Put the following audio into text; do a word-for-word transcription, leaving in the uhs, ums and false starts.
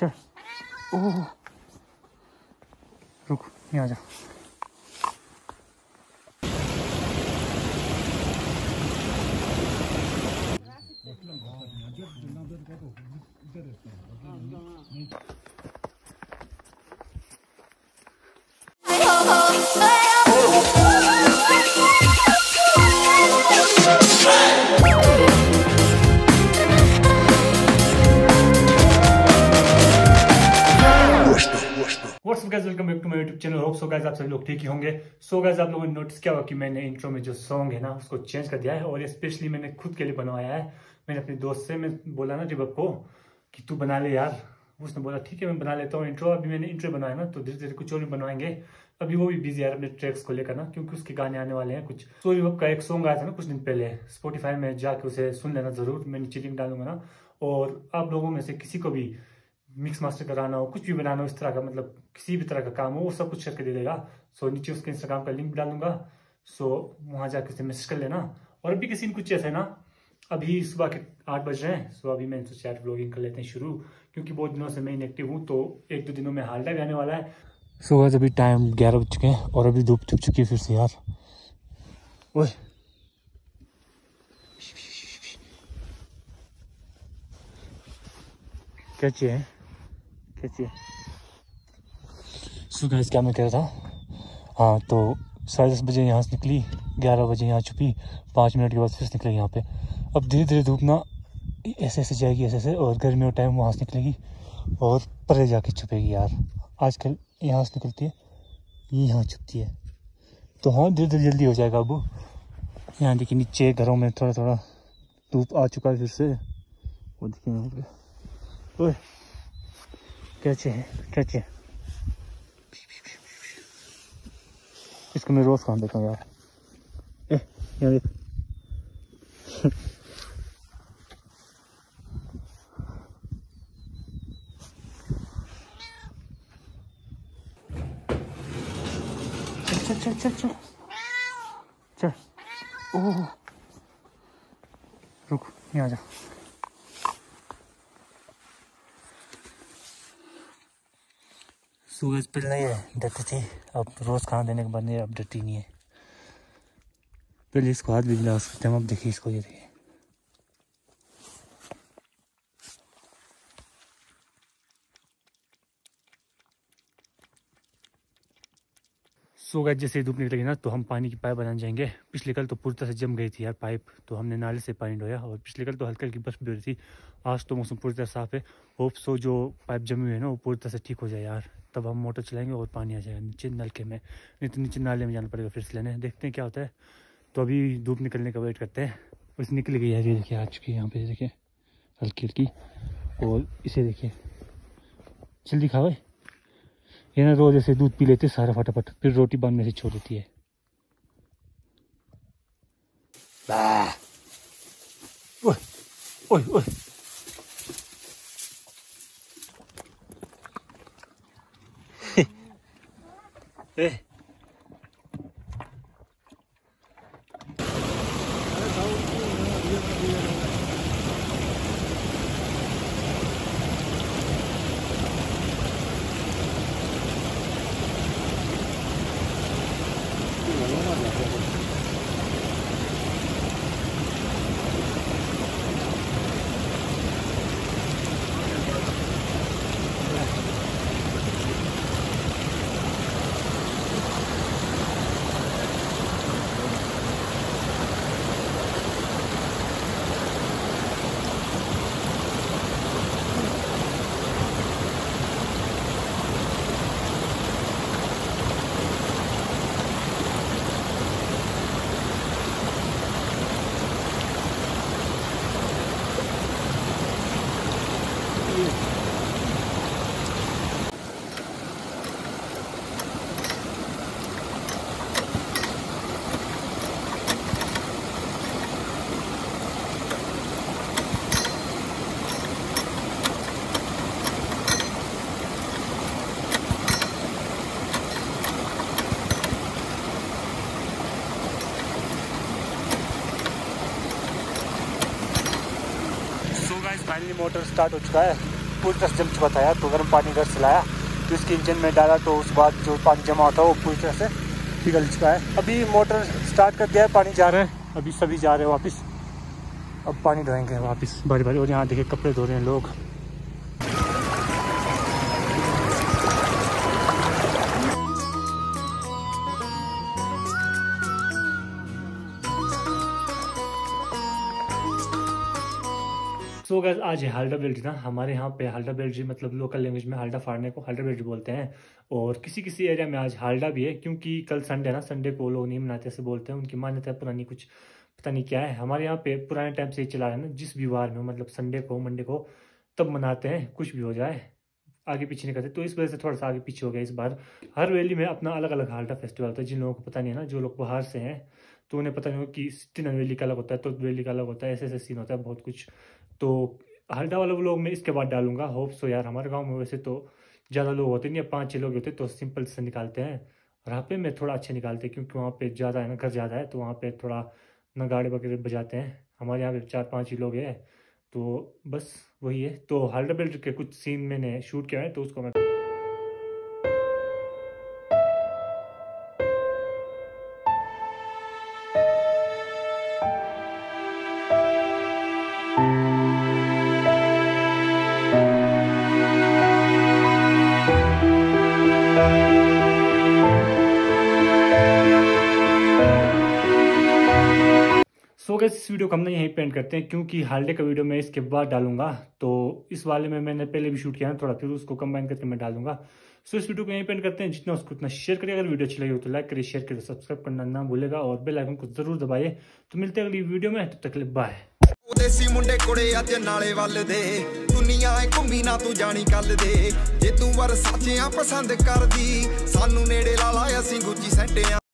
चल, ओह रुक, यहाँ जा। Welcome back to my YouTube channel. Hope so guys आप सभी लोग ठीक ही होंगे। सो गाइस आप लोगों ने नोटिस किया होगा कि मैंने इंट्रो में जो सॉन्ग है ना उसको चेंज कर दिया है, और स्पेशली मैंने खुद के लिए बनवाया है। मैंने अपने दोस्त से मैं बोला ना रिबव को कि तू बना ले यार, उसने बोला ठीक है मैं बना लेता हूँ इंट्रो। अभी मैंने इंट्रो बनाया ना तो धीरे धीरे कुछ और भी बनवाएंगे। अभी वो भी बिजी है अपने ट्रैक्स को लेकर ना, क्योंकि उसके गाने आने वाले हैं कुछ। सो रिबव का एक सॉन्ग आया था ना कुछ दिन पहले, स्पॉटिफाई में जाके उसे सुन लेना जरूर, मैं नीचे लिंक डालूंगा ना। और आप लोगों में से किसी को भी मिक्स मास्टर कराना हो, कुछ भी बनाना हो इस तरह का, मतलब किसी भी तरह का काम हो, वो सब कुछ करके दे देगा। सो नीचे उसके इंस्टाग्राम का लिंक डालूंगा, सो वहाँ जाके उसे मैसेज कर लेना। और अभी किसी ने कुछ ऐसा है ना, अभी सुबह के आठ बज रहे हैं, सो अभी मैंने सोचा व्लॉगिंग कर लेते हैं शुरू, क्योंकि बहुत दिनों से मैं इनएक्टिव हूँ, तो एक दो दिनों में हालडा भी आने वाला है। सो आज अभी टाइम ग्यारह बज चुके हैं और अभी धूप छुप चुकी है फिर से यार। ओह क्या चाहिए सो गाइस क्या मैं कह रहा था, हाँ तो साढ़े दस बजे यहाँ से निकली, ग्यारह बजे यहाँ छुपी, पाँच मिनट के बाद फिर से निकली यहाँ पे। अब धीरे धीरे धूप ना ऐसे ऐसे जाएगी, ऐसे ऐसे, और गर्मी और टाइम वहाँ से निकलेगी और परे जाके छुपेगी यार। आजकल यहाँ से निकलती है, यहाँ छुपती है, तो हाँ धीरे धीरे जल्दी हो जाएगा। अब यहाँ देखिए नीचे घरों में थोड़ा थोड़ा धूप आ चुका है फिर से, वो देखिए यहाँ पे। ओह क्या चाहिए क्या चाहिए, इसको मैं रोज खान देता हूँ यार। ए, यार चल चल चल चल चल, ओह रुक, यहाँ जा। सूरज पर नहीं है डरती थी, अब रोज़ खाना देने के बाद नहीं, अब डरती नहीं है। पहले इसको हाथ भी मिला सकते हैं, अब देखिए इसको, ये देखिए सूरज। जैसे धूप निकलेगी ना तो हम पानी की पाइप बनाने जाएंगे। पिछले कल तो पूरी तरह से जम गई थी यार पाइप, तो हमने नाले से पानी ढोया, और पिछले कल तो हल्की हल्की बर्फ भी हो रही थी। आज तो मौसम पूरी तरह साफ है, होप सो जो पाइप जमी हुई है ना वो पूरी तरह से ठीक हो जाए यार, तब हम मोटर चलाएंगे और पानी आ जाएगा नीचे नलके में, नहीं तो नीचे नाले में जाना पड़ेगा फिर से लेने। देखते हैं क्या होता है, तो अभी धूप निकलने का वेट करते हैं। बस निकल गई है, ये देखिए आ चुकी है यहाँ पे, देखिए हल्की हल्की। और इसे देखिए, जल्दी खा भाई, ये ना रोज़ ऐसे दूध पी लेते सारा फटाफट, फिर रोटी बांधने से छोड़ देती है। ओह ओह ओह ए। मोटर स्टार्ट हो चुका है, पूरी तरह से जम चुका था, तो गर्म पानी घर से लाया तो इसके इंजन में डाला तो उसके बाद जो पानी जमा होता है वो पूरी तरह से पिघल चुका है। अभी मोटर स्टार्ट कर दिया है, पानी जा रहा है, अभी सभी जा रहे हैं वापस, अब पानी धोएंगे वापस बारी बारी। और यहाँ देखिए कपड़े धो रहे हैं लोग। तो गाइस आज हाल्डा बेल्ट ना, हमारे यहाँ पे हाल्डा बेल्ट जी मतलब लोकल लैंग्वेज में हाल्डा फाड़ने को हाल्डा बेल्ट बोलते हैं, और किसी किसी एरिया में आज हाल्डा भी है क्योंकि कल संडे है ना, संडे को लोग नहीं मनाते ऐसे बोलते हैं, उनकी मान्यता पुरानी कुछ पता नहीं क्या है। हमारे यहाँ पे पुराने टाइम से ही चला है ना, जिस भी वार में मतलब संडे को मंडे को तब मनाते हैं, कुछ भी हो जाए आगे पीछे नहीं करते, तो इस वजह से थोड़ा सा आगे पीछे हो गया इस बार। हर वैली में अपना अलग अलग हाल्डा फेस्टिवल होता है, जिन लोगों को पता नहीं है ना, जो लोग बाहर से हैं तो उन्हें पता नहीं हो कि तिनन वैली का अलग होता है, तो वैली का अलग होता है, ऐसे ऐसे सीन होता है बहुत कुछ। तो हाल्डा वाला व्लॉग मैं इसके बाद डालूंगा, होप सो यार। हमारे गाँव में वैसे तो ज़्यादा लोग होते नहीं, पाँच छः लोग होते तो सिंपल से निकालते हैं, रापे में थोड़ा अच्छे निकालते हैं क्योंकि वहाँ पर ज़्यादा है ना, घर ज़्यादा है तो वहाँ पर थोड़ा ना गाड़ी वगैरह बजाते हैं। हमारे यहाँ पे चार पाँच ही लोग हैं तो बस वही है। तो हाल्डा बेल्ट के कुछ सीन मैंने शूट किया है तो उसको मैं तो गाइस इस वीडियो को हम ना यहीं पे एंड करते हैं क्योंकि हाल्डे का वीडियो मैं इसके बाद डालूंगा, तो इस वाले में मैंने पहले भी शूट किया है थोड़ा, फिर उसको कंबाइन करके मैं डालूंगा। सो इस वीडियो को यहीं पे एंड करते हैं, जितना उसको उतना शेयर करिए, अगर वीडियो अच्छी लगी हो तो लाइक करिए, शेयर करिए, सब्सक्राइब करना ना भूलेगा और बेल आइकन को जरूर दबाइए। तो मिलते हैं अगली वीडियो में, तब तक के लिए बाय। दुनिया है घूमी ना तू जानी कल दे, जे तू वर साचियां पसंद कर दी सानू नेड़े ला ला असीं गुची सैटियां।